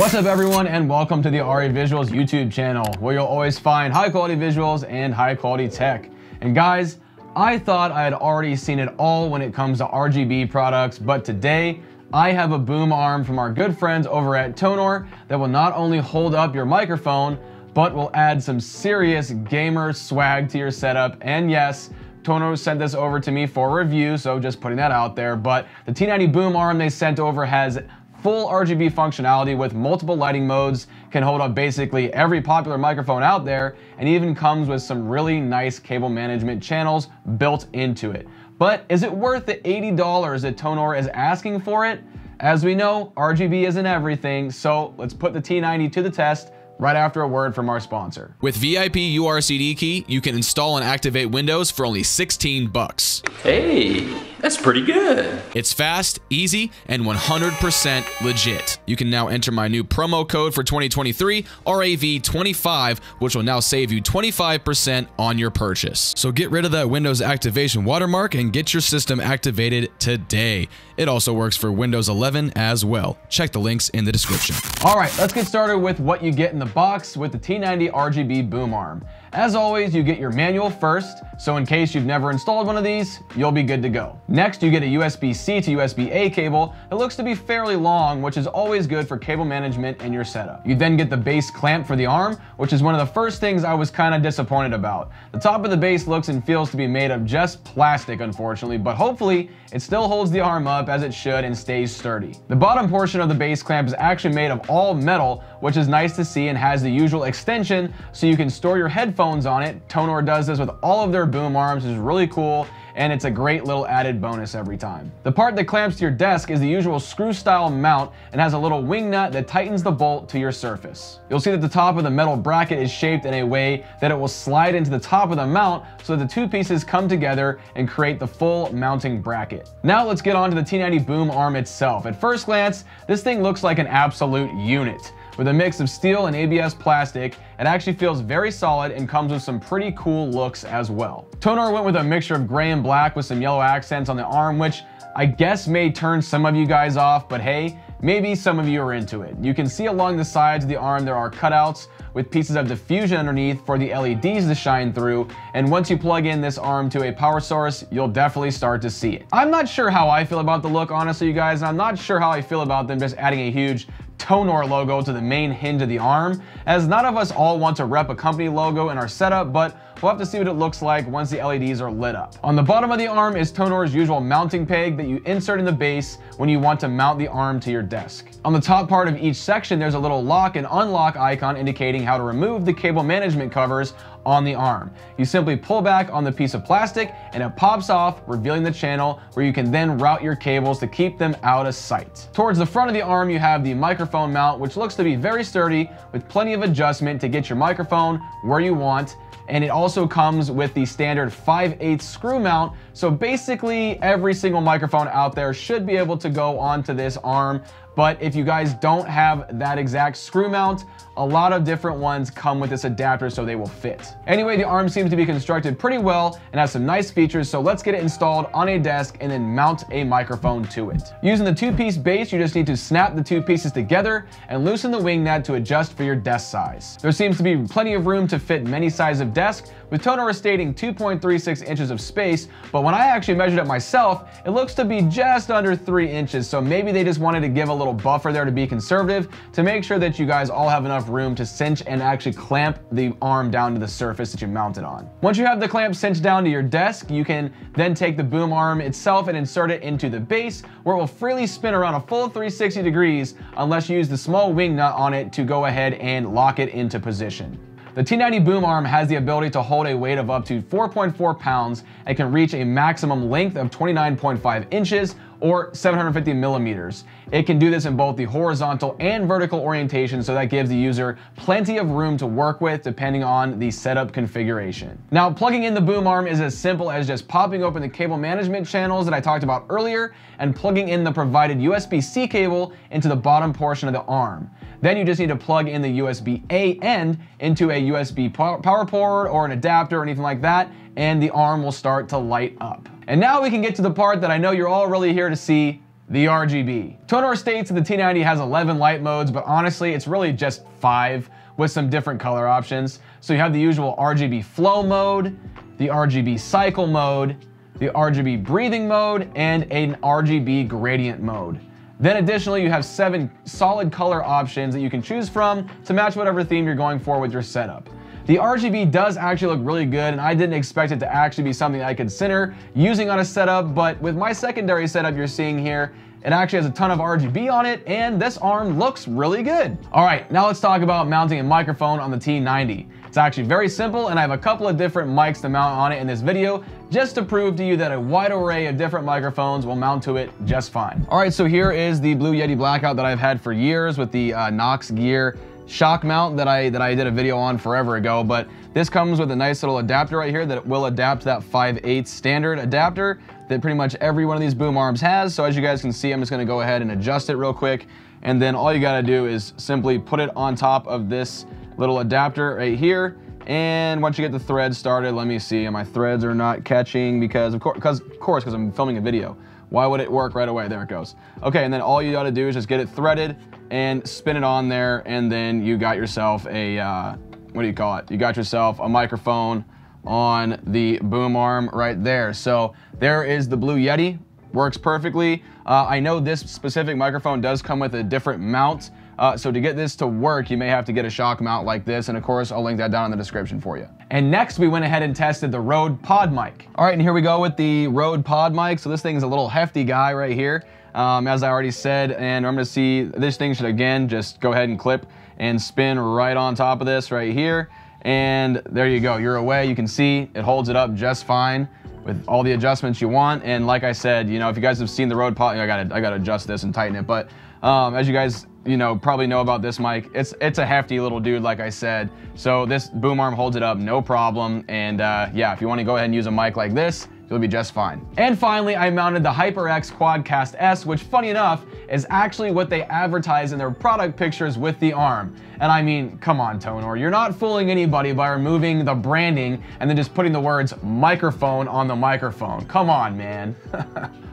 What's up everyone, and welcome to the RA Visuals YouTube channel, where you'll always find high quality visuals and high quality tech. And guys, I thought I had already seen it all when it comes to RGB products, but today I have a boom arm from our good friends over at Tonor that will not only hold up your microphone, but will add some serious gamer swag to your setup. And yes, Tonor sent this over to me for review, so just putting that out there. But the T90 boom arm they sent over has full RGB functionality with multiple lighting modes, can hold up basically every popular microphone out there, and even comes with some really nice cable management channels built into it. But is it worth the $80 that Tonor is asking for it? As we know, RGB isn't everything, so let's put the T90 to the test right after a word from our sponsor. With VIP URCD key, you can install and activate Windows for only 16 bucks. Hey, that's pretty good. It's fast, easy, and 100% legit. You can now enter my new promo code for 2023, RAV25, which will now save you 25% on your purchase. So get rid of that Windows activation watermark and get your system activated today. It also works for Windows 11 as well. Check the links in the description. All right, let's get started with what you get in the box with the T90 RGB boom arm. As always, you get your manual first, so in case you've never installed one of these, you'll be good to go. Next, you get a USB-C to USB-A cable that looks to be fairly long, which is always good for cable management in your setup. You then get the base clamp for the arm, which is one of the first things I was kind of disappointed about. The top of the base looks and feels to be made of just plastic, unfortunately, but hopefully it still holds the arm up as it should and stays sturdy. The bottom portion of the base clamp is actually made of all metal, which is nice to see, and has the usual extension so you can store your headphones on it. Tonor does this with all of their boom arms, which is really cool, and it's a great little added bonus every time. The part that clamps to your desk is the usual screw style mount and has a little wing nut that tightens the bolt to your surface. You'll see that the top of the metal bracket is shaped in a way that it will slide into the top of the mount so that the two pieces come together and create the full mounting bracket. Now let's get on to the T90 boom arm itself. At first glance, this thing looks like an absolute unit. With a mix of steel and ABS plastic, it actually feels very solid and comes with some pretty cool looks as well. Tonor went with a mixture of gray and black with some yellow accents on the arm, which I guess may turn some of you guys off, but hey, maybe some of you are into it. You can see along the sides of the arm there are cutouts with pieces of diffusion underneath for the LEDs to shine through, and once you plug in this arm to a power source, you'll definitely start to see it. I'm not sure how I feel about the look, honestly, you guys, and I'm not sure how I feel about them just adding a huge Tonor logo to the main hinge of the arm, as none of us all want to rep a company logo in our setup, but we'll have to see what it looks like once the LEDs are lit up. On the bottom of the arm is Tonor's usual mounting peg that you insert in the base when you want to mount the arm to your desk. On the top part of each section, there's a little lock and unlock icon indicating how to remove the cable management covers on the arm. You simply pull back on the piece of plastic and it pops off, revealing the channel where you can then route your cables to keep them out of sight. Towards the front of the arm, you have the microphone mount, which looks to be very sturdy with plenty of adjustment to get your microphone where you want, and it also comes with the standard 5/8 screw mount, so basically every single microphone out there should be able to go onto this arm. But if you guys don't have that exact screw mount, a lot of different ones come with this adapter so they will fit. Anyway, the arm seems to be constructed pretty well and has some nice features, so let's get it installed on a desk and then mount a microphone to it. Using the two-piece base, you just need to snap the two pieces together and loosen the wing nut to adjust for your desk size. There seems to be plenty of room to fit many sizes of desk, with Tonor stating 2.36 inches of space, but when I actually measured it myself, it looks to be just under 3 inches, so maybe they just wanted to give a little buffer there to be conservative, to make sure that you guys all have enough room to cinch and actually clamp the arm down to the surface that you mount it on. Once you have the clamp cinched down to your desk, you can then take the boom arm itself and insert it into the base, where it will freely spin around a full 360 degrees unless you use the small wing nut on it to go ahead and lock it into position. The T90 boom arm has the ability to hold a weight of up to 4.4 pounds and can reach a maximum length of 29.5 inches or 750 millimeters. It can do this in both the horizontal and vertical orientation, so that gives the user plenty of room to work with depending on the setup configuration. Now, plugging in the boom arm is as simple as just popping open the cable management channels that I talked about earlier and plugging in the provided USB-C cable into the bottom portion of the arm. Then you just need to plug in the USB-A end into a USB power cord or an adapter or anything like that, and the arm will start to light up. And now we can get to the part that I know you're all really here to see, the RGB. Tonor states that the T90 has 11 light modes, but honestly, it's really just 5 with some different color options. So you have the usual RGB flow mode, the RGB cycle mode, the RGB breathing mode, and an RGB gradient mode. Then additionally, you have 7 solid color options that you can choose from to match whatever theme you're going for with your setup. The RGB does actually look really good, and I didn't expect it to actually be something I consider using on a setup, but with my secondary setup you're seeing here, it actually has a ton of RGB on it, and this arm looks really good. All right, now let's talk about mounting a microphone on the T90. It's actually very simple, and I have a couple of different mics to mount on it in this video, just to prove to you that a wide array of different microphones will mount to it just fine. All right, so here is the Blue Yeti Blackout that I've had for years with the Knox Gear shock mount that I did a video on forever ago, but this comes with a nice little adapter right here that will adapt to that 5/8 standard adapter that pretty much every one of these boom arms has. So as you guys can see, I'm just gonna go ahead and adjust it real quick. And then all you gotta do is simply put it on top of this little adapter right here. And once you get the thread started, let me see, and my threads are not catching because I'm filming a video. Why would it work right away? There it goes. Okay, and then all you gotta do is just get it threaded and spin it on there, and then you got yourself a, what do you call it? You got yourself a microphone on the boom arm right there. So there is the Blue Yeti, works perfectly. I know this specific microphone does come with a different mount, so to get this to work, you may have to get a shock mount like this, and of course, I'll link that down in the description for you. And next, we went ahead and tested the Rode PodMmic. All right, and here we go with the Rode PodMmic. So this thing's a little hefty guy right here, as I already said, and I'm gonna see, this thing should again, just go ahead and clip and spin right on top of this right here, and there you go, you're away. You can see it holds it up just fine with all the adjustments you want. And like I said, you know, if you guys have seen the Rode PodMmic, I gotta adjust this and tighten it, but as you guys, you know, probably know about this mic, it's a hefty little dude, like I said. So this boom arm holds it up, no problem. And yeah, if you wanna go ahead and use a mic like this, you'll be just fine. And finally, I mounted the HyperX Quadcast S, which funny enough, is actually what they advertise in their product pictures with the arm. And I mean, come on, Tonor, you're not fooling anybody by removing the branding and then just putting the words microphone on the microphone. Come on, man.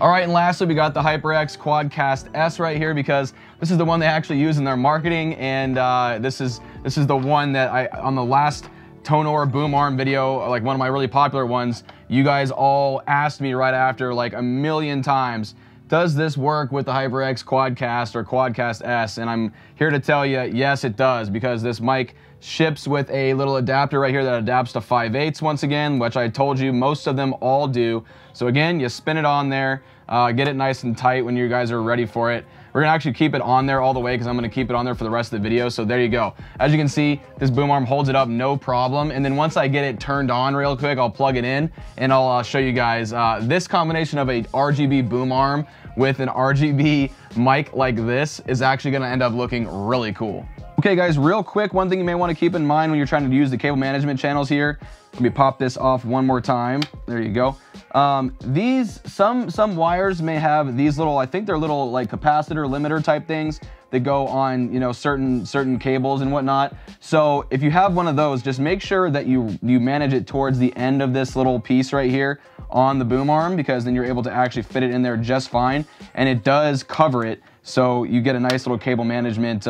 All right, and lastly, we got the HyperX Quadcast S right here because this is the one they actually use in their marketing, and this is the one that on the last Tonor boom arm video, like one of my really popular ones, you guys all asked me right after like a million times, does this work with the HyperX Quadcast or Quadcast S? And I'm here to tell you, yes, it does, because this mic ships with a little adapter right here that adapts to 5/8 once again, which I told you most of them all do. So again, you spin it on there, get it nice and tight when you guys are ready for it. We're gonna actually keep it on there all the way because I'm gonna keep it on there for the rest of the video. So there you go. As you can see, this boom arm holds it up, no problem. And then once I get it turned on real quick, I'll plug it in and I'll show you guys this combination of a RGB boom arm with an RGB mic like this is actually gonna end up looking really cool. Okay guys, real quick, one thing you may wanna keep in mind when you're trying to use the cable management channels here, let me pop this off one more time. There you go. Some wires may have these little, I think they're little like capacitor limiter type things that go on, you know, certain cables and whatnot. So if you have one of those, just make sure that you manage it towards the end of this little piece right here on the boom arm, because then you're able to actually fit it in there just fine. And it does cover it. So you get a nice little cable management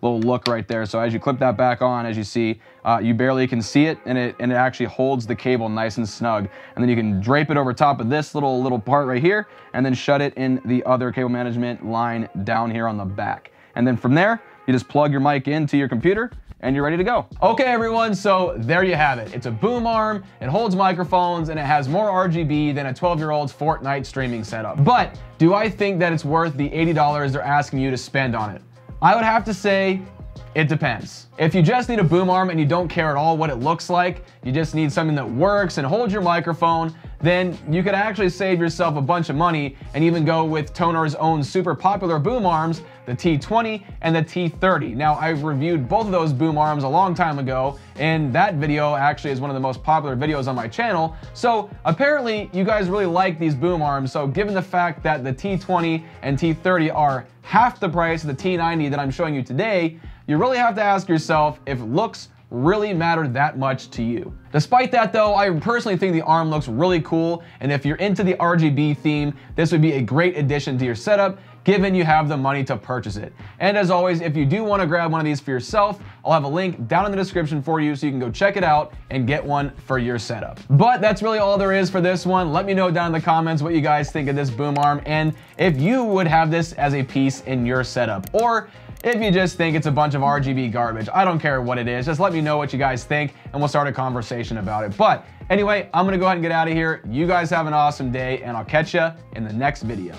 little look right there. So as you clip that back on, as you see, you barely can see it, and it actually holds the cable nice and snug. And then you can drape it over top of this little part right here, and then shut it in the other cable management line down here on the back. And then from there, you just plug your mic into your computer, and you're ready to go. Okay, everyone, so there you have it. It's a boom arm, it holds microphones, and it has more RGB than a 12-year-old's Fortnite streaming setup. But do I think that it's worth the $80 they're asking you to spend on it? I would have to say, it depends. If you just need a boom arm and you don't care at all what it looks like, you just need something that works and holds your microphone, then you could actually save yourself a bunch of money and even go with Tonor's own super popular boom arms, the T20 and the T30. Now, I've reviewed both of those boom arms a long time ago, and that video actually is one of the most popular videos on my channel. So apparently you guys really like these boom arms. So given the fact that the T20 and T30 are half the price of the T90 that I'm showing you today, you really have to ask yourself if looks really matter that much to you. Despite that though, I personally think the arm looks really cool, and if you're into the RGB theme, this would be a great addition to your setup, given you have the money to purchase it. And as always, if you do want to grab one of these for yourself, I'll have a link down in the description for you so you can go check it out and get one for your setup. But that's really all there is for this one. Let me know down in the comments what you guys think of this boom arm and if you would have this as a piece in your setup, or if you just think it's a bunch of RGB garbage. I don't care what it is. Just let me know what you guys think and we'll start a conversation about it. But anyway, I'm gonna go ahead and get out of here. You guys have an awesome day and I'll catch you in the next video.